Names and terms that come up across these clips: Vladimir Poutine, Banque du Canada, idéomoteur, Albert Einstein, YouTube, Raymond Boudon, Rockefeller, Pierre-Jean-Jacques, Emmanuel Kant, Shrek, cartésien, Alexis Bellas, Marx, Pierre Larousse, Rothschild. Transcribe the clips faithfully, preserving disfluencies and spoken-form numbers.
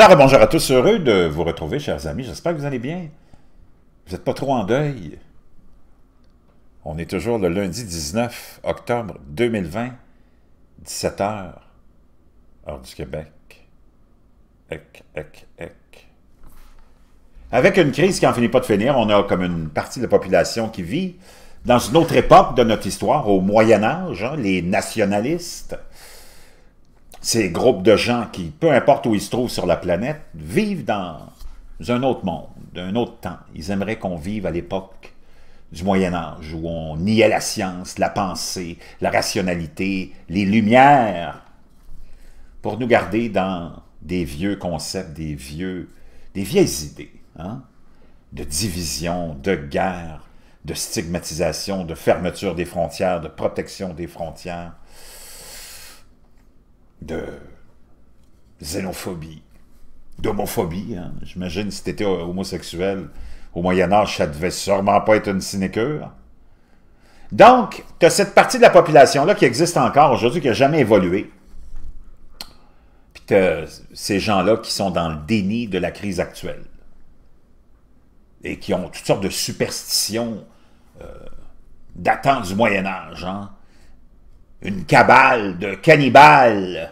Alors, bonjour à tous, heureux de vous retrouver, chers amis. J'espère que vous allez bien. Vous n'êtes pas trop en deuil. On est toujours le lundi dix-neuf octobre deux mille vingt, dix-sept heures, heure du Québec. Ec, ec, ec. Avec une crise qui n'en finit pas de finir, on a comme une partie de la population qui vit dans une autre époque de notre histoire, au Moyen-Âge, hein, les nationalistes. Ces groupes de gens qui, peu importe où ils se trouvent sur la planète, vivent dans un autre monde, un autre temps. Ils aimeraient qu'on vive à l'époque du Moyen-Âge, où on niait la science, la pensée, la rationalité, les lumières, pour nous garder dans des vieux concepts, des, vieux, des vieilles idées, hein, de division, de guerre, de stigmatisation, de fermeture des frontières, de protection des frontières, de xénophobie, d'homophobie. Hein? J'imagine si tu étais homosexuel au Moyen-Âge, ça devait sûrement pas être une sinécure. Donc, tu as cette partie de la population-là qui existe encore aujourd'hui, qui n'a jamais évolué. Puis tu as ces gens-là qui sont dans le déni de la crise actuelle et qui ont toutes sortes de superstitions euh, datant du Moyen-Âge, hein? Une cabale de cannibales,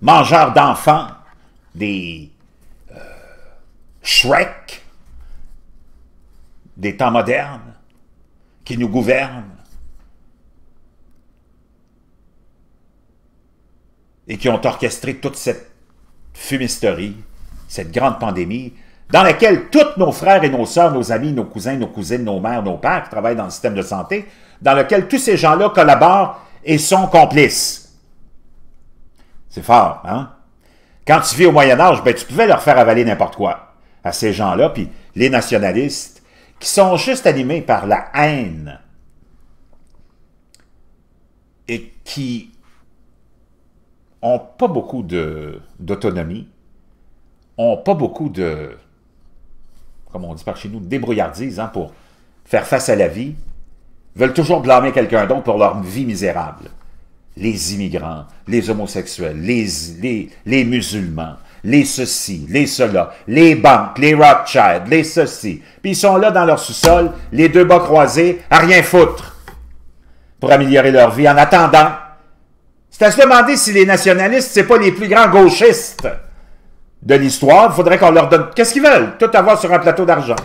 mangeurs d'enfants, des euh, Shrek, des temps modernes, qui nous gouvernent et qui ont orchestré toute cette fumisterie, cette grande pandémie, dans laquelle tous nos frères et nos sœurs, nos amis, nos cousins, nos cousines, nos mères, nos pères qui travaillent dans le système de santé, dans lequel tous ces gens-là collaborent et sont complices. C'est fort, hein? Quand tu vis au Moyen-Âge, ben, tu pouvais leur faire avaler n'importe quoi à ces gens-là, puis les nationalistes, qui sont juste animés par la haine et qui n'ont pas beaucoup d'autonomie, n'ont pas beaucoup de, comme on dit par chez nous, de débrouillardise, hein, pour faire face à la vie, veulent toujours blâmer quelqu'un d'autre pour leur vie misérable. Les immigrants, les homosexuels, les, les, les musulmans, les ceci, les cela, les banques, les Rothschild, les ceci. Puis ils sont là dans leur sous-sol, les deux bas croisés, à rien foutre pour améliorer leur vie. En attendant, c'est à se demander si les nationalistes, c'est pas les plus grands gauchistes de l'histoire. Il faudrait qu'on leur donne... Qu'est-ce qu'ils veulent? Tout avoir sur un plateau d'argent.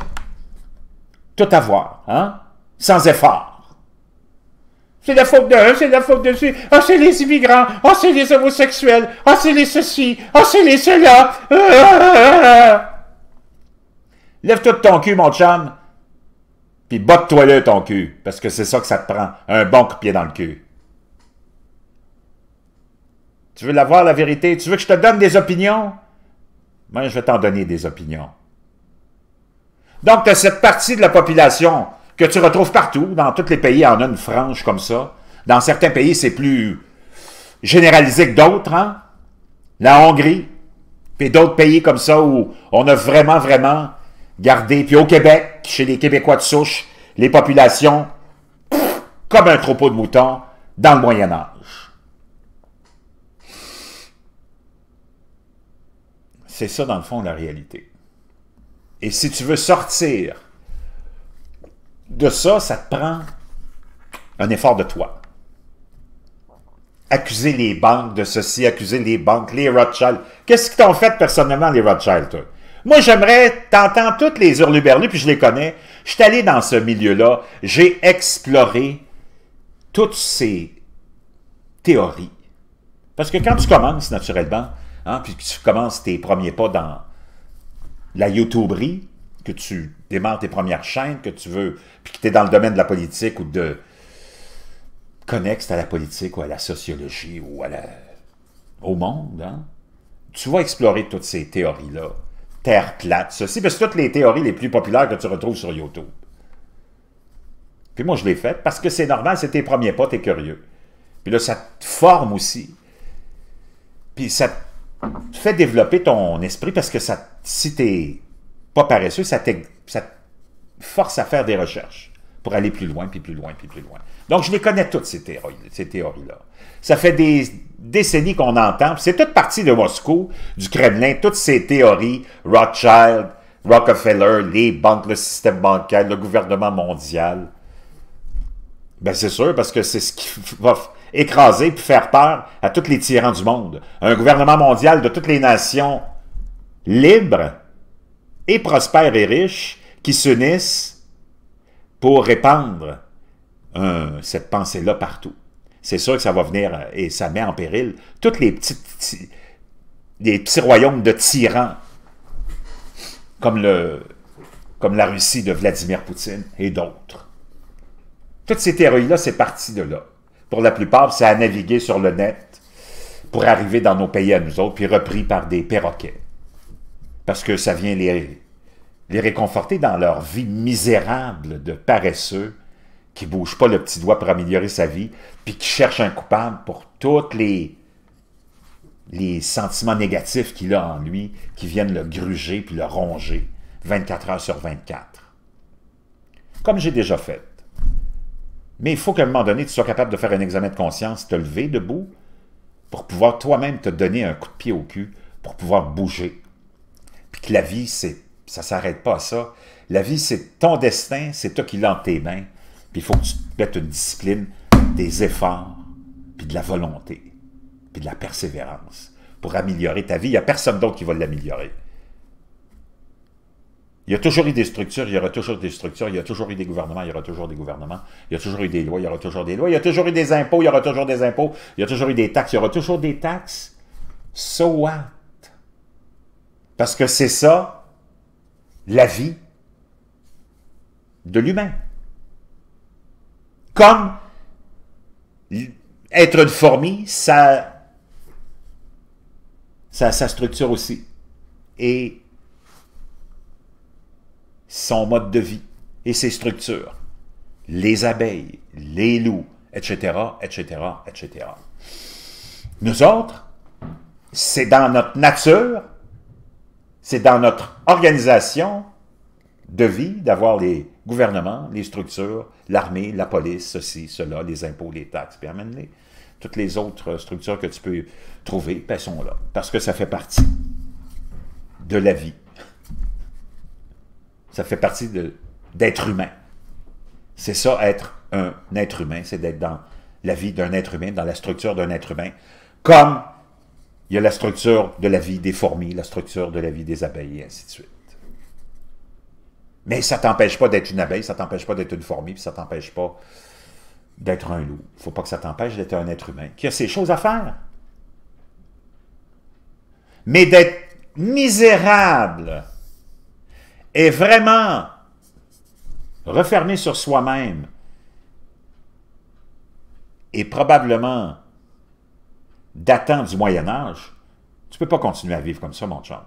Tout avoir, hein? Sans effort. C'est la faute de eux, c'est la faute de ceux. Ah, oh, c'est les immigrants. Ah, oh, c'est les homosexuels. Ah, oh, c'est les ceci. Ah, oh, c'est les cela. Ah, ah, ah. Lève tout ton cul, mon chum. Puis botte-toi là ton cul. Parce que c'est ça que ça te prend. Un bon coup de pied dans le cul. Tu veux la voir, la vérité? Tu veux que je te donne des opinions? Moi, je vais t'en donner des opinions. Donc, tu as cette partie de la population que tu retrouves partout, dans tous les pays, il y en a une frange comme ça. Dans certains pays, c'est plus généralisé que d'autres, hein? La Hongrie, puis d'autres pays comme ça où on a vraiment, vraiment gardé. Puis au Québec, chez les Québécois de souche, les populations, pff, comme un troupeau de moutons, dans le Moyen-Âge. C'est ça, dans le fond, la réalité. Et si tu veux sortir de ça, ça te prend un effort de toi. Accuser les banques de ceci, accuser les banques, les Rothschild. Qu'est-ce qu'ils t'ont fait personnellement, les Rothschild, toi? Moi, j'aimerais, t'entends toutes les hurluberlus, puis je les connais. Je suis allé dans ce milieu-là, j'ai exploré toutes ces théories. Parce que quand tu commences, naturellement, hein, puis que tu commences tes premiers pas dans la YouTuberie, que tu démarres tes premières chaînes, que tu veux, puis que tu es dans le domaine de la politique ou de connexe à la politique ou à la sociologie ou à la... au monde, hein? Tu vas explorer toutes ces théories-là. Terre plate, ceci, parce que toutes les théories les plus populaires que tu retrouves sur YouTube. Puis moi, je l'ai faite parce que c'est normal, c'est tes premiers pas, tu es curieux. Puis là, ça te forme aussi. Puis ça te fait développer ton esprit parce que ça, si t'es pas paresseux, ça te force à faire des recherches. pour aller plus loin, puis plus loin, puis plus loin. Donc, je les connais toutes, ces théories, ces théories-là. Ça fait des décennies qu'on entend, c'est toute partie de Moscou, du Kremlin, toutes ces théories, Rothschild, Rockefeller, les banques, le système bancaire, le gouvernement mondial. Ben c'est sûr, parce que c'est ce qui va écraser puis faire peur à tous les tyrans du monde. Un gouvernement mondial de toutes les nations libres et prospères et riches qui s'unissent pour répandre euh, cette pensée-là partout. C'est sûr que ça va venir et ça met en péril tous les petits, petits, les petits royaumes de tyrans comme, le, comme la Russie de Vladimir Poutine et d'autres. Toutes ces théories-là, c'est parti de là. Pour la plupart, c'est à naviguer sur le net pour arriver dans nos pays à nous autres, puis repris par des perroquets. Parce que ça vient les, les réconforter dans leur vie misérable de paresseux qui ne bougent pas le petit doigt pour améliorer sa vie, puis qui cherchent un coupable pour tous les, les sentiments négatifs qu'il a en lui, qui viennent le gruger puis le ronger vingt-quatre heures sur vingt-quatre. Comme j'ai déjà fait. Mais il faut qu'à un moment donné, tu sois capable de faire un examen de conscience, te lever debout, pour pouvoir toi-même te donner un coup de pied au cul, pour pouvoir bouger. Puis que la vie, ça ne s'arrête pas à ça. La vie, c'est ton destin, c'est toi qui l'as dans tes mains. Puis il faut que tu te mettes une discipline, des efforts, puis de la volonté, puis de la persévérance pour améliorer ta vie. Il n'y a personne d'autre qui va l'améliorer. Il y a toujours eu des structures, il y aura toujours des structures, il y a toujours eu des gouvernements, il y aura toujours des gouvernements, il y a toujours eu des lois, il y aura toujours des lois, il y a toujours eu des impôts, il y aura toujours des impôts, il y a toujours eu des taxes, il y aura toujours des taxes. So what? Parce que c'est ça, la vie de l'humain. Comme être une fourmi, ça, ça a sa structure aussi. Et son mode de vie et ses structures, les abeilles, les loups, et cetera, et cetera, et cetera. Nous autres, c'est dans notre nature, c'est dans notre organisation de vie d'avoir les gouvernements, les structures, l'armée, la police, ceci, cela, les impôts, les taxes, puis amène-les. Toutes les autres structures que tu peux trouver, ben, sont là, parce que ça fait partie de la vie. Ça fait partie d'être humain. C'est ça, être un être humain, c'est d'être dans la vie d'un être humain, dans la structure d'un être humain, comme il y a la structure de la vie des fourmis, la structure de la vie des abeilles, et ainsi de suite. Mais ça ne t'empêche pas d'être une abeille, ça ne t'empêche pas d'être une fourmi, puis ça ne t'empêche pas d'être un loup. Il ne faut pas que ça t'empêche d'être un être humain, qui a ses choses à faire. Mais d'être misérable et vraiment refermé sur soi-même et probablement datant du Moyen-Âge, tu ne peux pas continuer à vivre comme ça, mon chum.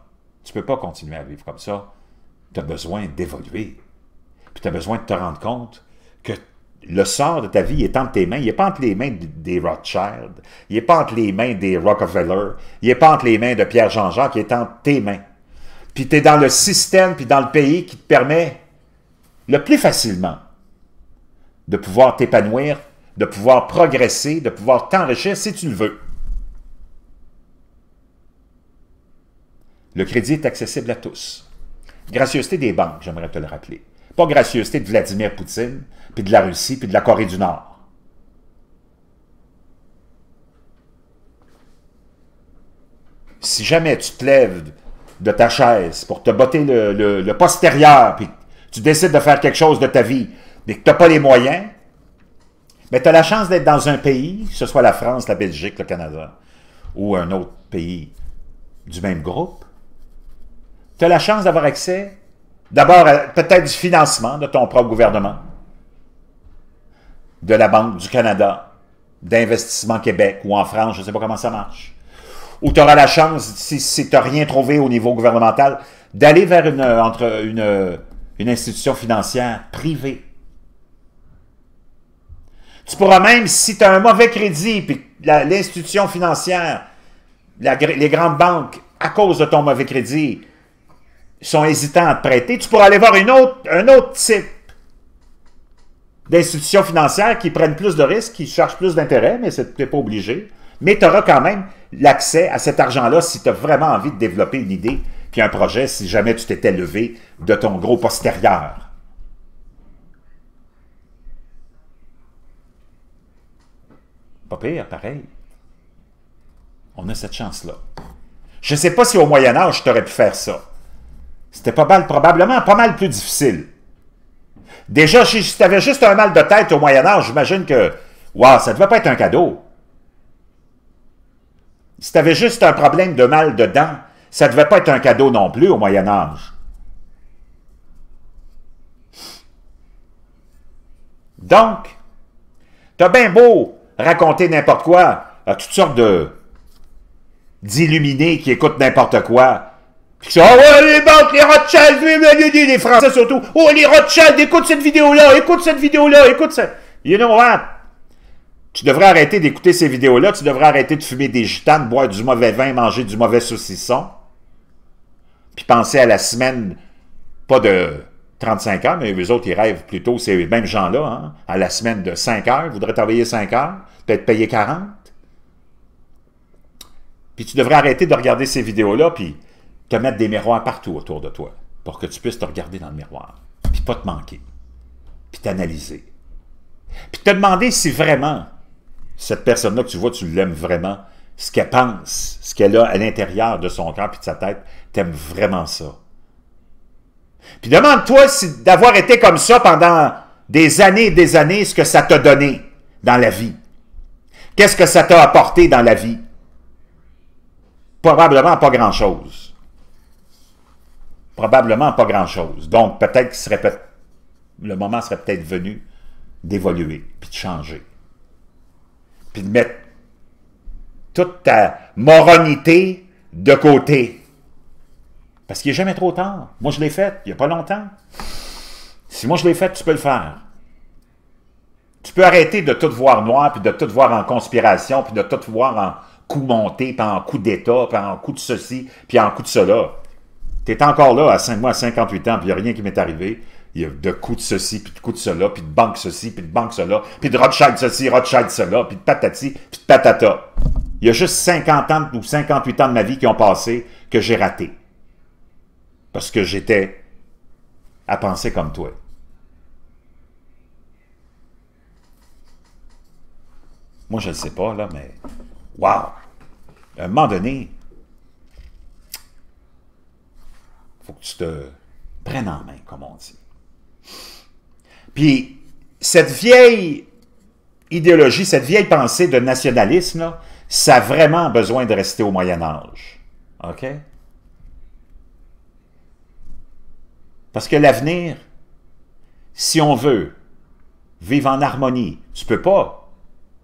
Tu ne peux pas continuer à vivre comme ça. Tu as besoin d'évoluer. Puis tu as besoin de te rendre compte que le sort de ta vie est entre tes mains. Il n'est pas entre les mains des Rothschild. Il n'est pas entre les mains des Rockefeller. Il n'est pas entre les mains de Pierre-Jean-Jacques. Il est entre tes mains. Puis tu es dans le système, puis dans le pays qui te permet le plus facilement de pouvoir t'épanouir, de pouvoir progresser, de pouvoir t'enrichir si tu le veux. Le crédit est accessible à tous. Gracieuseté des banques, j'aimerais te le rappeler. Pas gracieuseté de Vladimir Poutine, puis de la Russie, puis de la Corée du Nord. Si jamais tu te lèves de ta chaise, pour te botter le, le, le postérieur, puis tu décides de faire quelque chose de ta vie, mais que tu n'as pas les moyens, mais tu as la chance d'être dans un pays, que ce soit la France, la Belgique, le Canada, ou un autre pays du même groupe, tu as la chance d'avoir accès, d'abord, peut-être du financement de ton propre gouvernement, de la Banque du Canada, d'Investissement Québec, ou en France, je ne sais pas comment ça marche. Ou tu auras la chance, si, si tu n'as rien trouvé au niveau gouvernemental, d'aller vers une, entre une, une institution financière privée. Tu pourras même, si tu as un mauvais crédit, puis l'institution financière, la, les grandes banques, à cause de ton mauvais crédit, sont hésitants à te prêter, tu pourras aller voir une autre, un autre type d'institutions financières qui prennent plus de risques, qui chargent plus d'intérêts, mais c'est pas obligé. Mais tu auras quand même l'accès à cet argent-là si tu as vraiment envie de développer une idée puis un projet, si jamais tu t'étais levé de ton gros postérieur. Pas pire, pareil. On a cette chance-là. Je ne sais pas si au Moyen-Âge, tu aurais pu faire ça. C'était pas mal, probablement pas mal plus difficile. Déjà, si tu avais juste un mal de tête au Moyen-Âge, j'imagine que, waouh, ça ne devait pas être un cadeau. Si tu avais juste un problème de mal de dents, ça ne devait pas être un cadeau non plus au Moyen-Âge. Donc, tu as bien beau raconter n'importe quoi à toutes sortes de d'illuminés qui écoutent n'importe quoi. Puis qui disent « Ah ouais, les banques, les Rothschild, les Français surtout, oh les Rothschild, écoute cette vidéo-là, écoute cette vidéo-là, écoute ça. » You know what? Tu devrais arrêter d'écouter ces vidéos-là, tu devrais arrêter de fumer des gitanes, boire du mauvais vin, manger du mauvais saucisson, puis penser à la semaine, pas de trente-cinq heures, mais eux autres, ils rêvent plutôt, ces mêmes gens-là, hein, à la semaine de cinq heures, ils voudraient travailler cinq heures, peut-être payer quarante. Puis tu devrais arrêter de regarder ces vidéos-là, puis te mettre des miroirs partout autour de toi, pour que tu puisses te regarder dans le miroir, puis pas te manquer, puis t'analyser. Puis te demander si vraiment cette personne-là que tu vois, tu l'aimes vraiment, ce qu'elle pense, ce qu'elle a à l'intérieur de son corps et de sa tête, t'aimes vraiment ça. Puis demande-toi si d'avoir été comme ça pendant des années et des années, ce que ça t'a donné dans la vie. Qu'est-ce que ça t'a apporté dans la vie? Probablement pas grand-chose. Probablement pas grand-chose. Donc peut-être qu'il serait peut-être le moment serait peut-être venu d'évoluer, puis de changer. Puis de mettre toute ta moronité de côté. Parce qu'il n'est jamais trop tard. Moi, je l'ai fait, il n'y a pas longtemps. Si moi, je l'ai fait, tu peux le faire. Tu peux arrêter de tout voir noir, puis de tout voir en conspiration, puis de tout voir en coup monté, puis en coup d'État, puis en coup de ceci, puis en coup de cela. Tu es encore là, à cinq mois, à cinquante-huit ans, puis il n'y a rien qui m'est arrivé. Il y a de coups de ceci, puis de coups de cela, puis de banque ceci, puis de banque cela, puis de Rothschild ceci, Rothschild cela, puis de patati, puis de patata. Il y a juste cinquante ans ou cinquante-huit ans de ma vie qui ont passé que j'ai raté. Parce que j'étais à penser comme toi. Moi, je ne sais pas, là, mais... Waouh! À un moment donné, il faut que tu te prennes en main, comme on dit. Puis, cette vieille idéologie, cette vieille pensée de nationalisme, là, ça a vraiment besoin de rester au Moyen-Âge. OK? Parce que l'avenir, si on veut vivre en harmonie, tu ne peux pas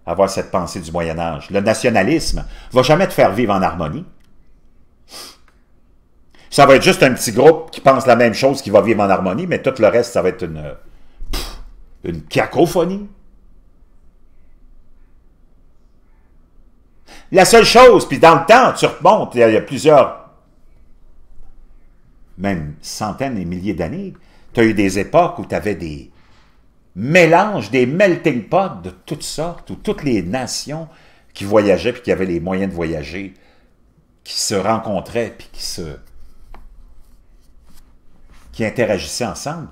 avoir cette pensée du Moyen-Âge. Le nationalisme ne va jamais te faire vivre en harmonie. Ça va être juste un petit groupe qui pense la même chose, qui va vivre en harmonie, mais tout le reste, ça va être une, une cacophonie. La seule chose, puis dans le temps, tu remontes, il y a plusieurs, même centaines et milliers d'années, tu as eu des époques où tu avais des mélanges, des melting pots de toutes sortes, où toutes les nations qui voyageaient, puis qui avaient les moyens de voyager, qui se rencontraient, puis qui se... qui interagissaient ensemble,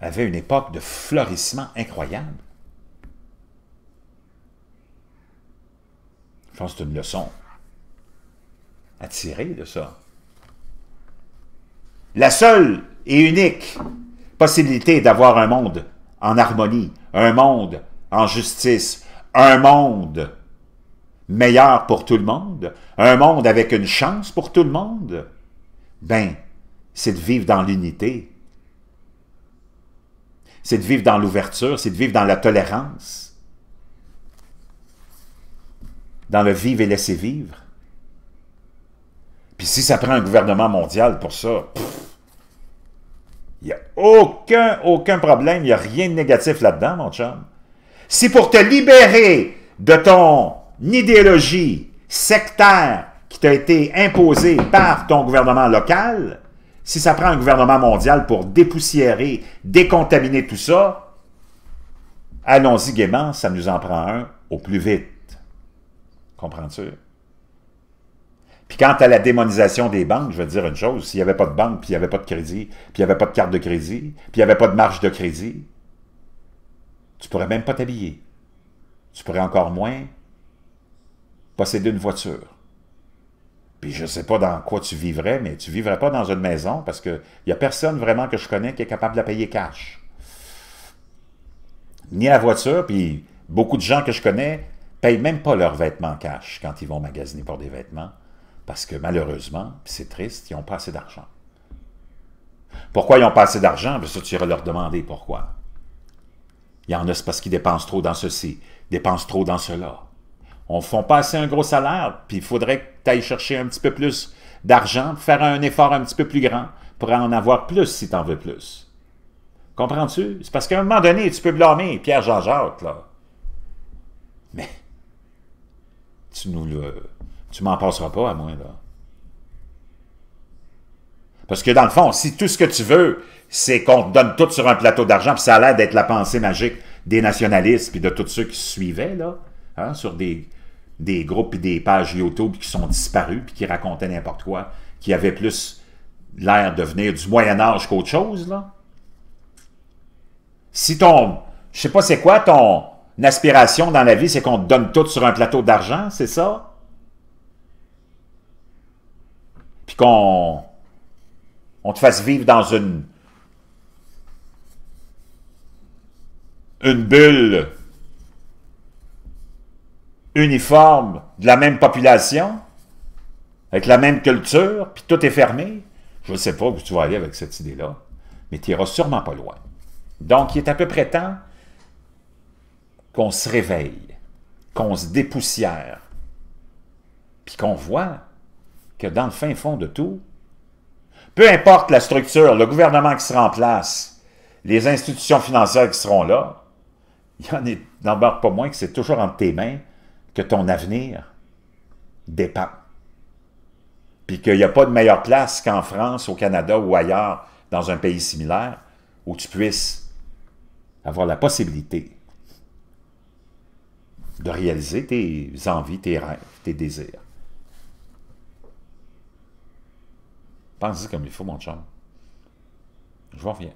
avaient une époque de florissement incroyable. Je pense que c'est une leçon à tirer de ça. La seule et unique possibilité d'avoir un monde en harmonie, un monde en justice, un monde meilleur pour tout le monde, un monde avec une chance pour tout le monde, ben, c'est de vivre dans l'unité. C'est de vivre dans l'ouverture, c'est de vivre dans la tolérance, dans le vivre et laisser vivre. Puis si ça prend un gouvernement mondial pour ça, il n'y a aucun, aucun problème, il n'y a rien de négatif là-dedans, mon chum. Si pour te libérer de ton idéologie sectaire qui t'a été imposée par ton gouvernement local, si ça prend un gouvernement mondial pour dépoussiérer, décontaminer tout ça, Allons-y gaiement, ça nous en prend un au plus vite. Comprends-tu? Puis quant à la démonisation des banques, je vais te dire une chose, s'il n'y avait pas de banque, puis il n'y avait pas de crédit, puis il n'y avait pas de carte de crédit, puis il n'y avait pas de marge de crédit, tu ne pourrais même pas t'habiller. Tu pourrais encore moins posséder une voiture. Puis je ne sais pas dans quoi tu vivrais, mais tu ne vivrais pas dans une maison parce qu'il n'y a personne vraiment que je connais qui est capable de la payer cash. Ni la voiture, puis beaucoup de gens que je connais ne payent même pas leurs vêtements cash quand ils vont magasiner pour des vêtements parce que malheureusement, puis c'est triste, ils n'ont pas assez d'argent. Pourquoi ils n'ont pas assez d'argent? Ça, tu iras leur demander pourquoi. Il y en a, c'est parce qu'ils dépensent trop dans ceci, dépensent trop dans cela. On ne font pas assez un gros salaire, puis il faudrait que tu ailles chercher un petit peu plus d'argent, faire un effort un petit peu plus grand pour en avoir plus si tu en veux plus. Comprends-tu? C'est parce qu'à un moment donné, tu peux blâmer Pierre-Jean-Jacques, là. Mais tu nous le, tu m'en passeras pas à moi, là. Parce que dans le fond, si tout ce que tu veux, c'est qu'on te donne tout sur un plateau d'argent, puis ça a l'air d'être la pensée magique des nationalistes puis de tous ceux qui se suivaient, là, hein, sur des, des groupes et des pages YouTube qui sont disparus puis qui racontaient n'importe quoi, qui avaient plus l'air de venir du Moyen-Âge qu'autre chose, là. Si ton, je sais pas c'est quoi, ton aspiration dans la vie, c'est qu'on te donne tout sur un plateau d'argent, c'est ça? Puis qu'on on te fasse vivre dans une une bulle uniforme de la même population, avec la même culture, puis tout est fermé. Je ne sais pas où tu vas aller avec cette idée-là, mais tu n'iras sûrement pas loin. Donc, il est à peu près temps qu'on se réveille, qu'on se dépoussière, puis qu'on voit que dans le fin fond de tout, peu importe la structure, le gouvernement qui sera en place, les institutions financières qui seront là, il n'en embarque pas moins que c'est toujours entre tes mains que ton avenir dépend. Puis qu'il n'y a pas de meilleure place qu'en France, au Canada ou ailleurs, dans un pays similaire, où tu puisses avoir la possibilité de réaliser tes envies, tes rêves, tes désirs. Pense-y comme il faut, mon chum. Je vous reviens.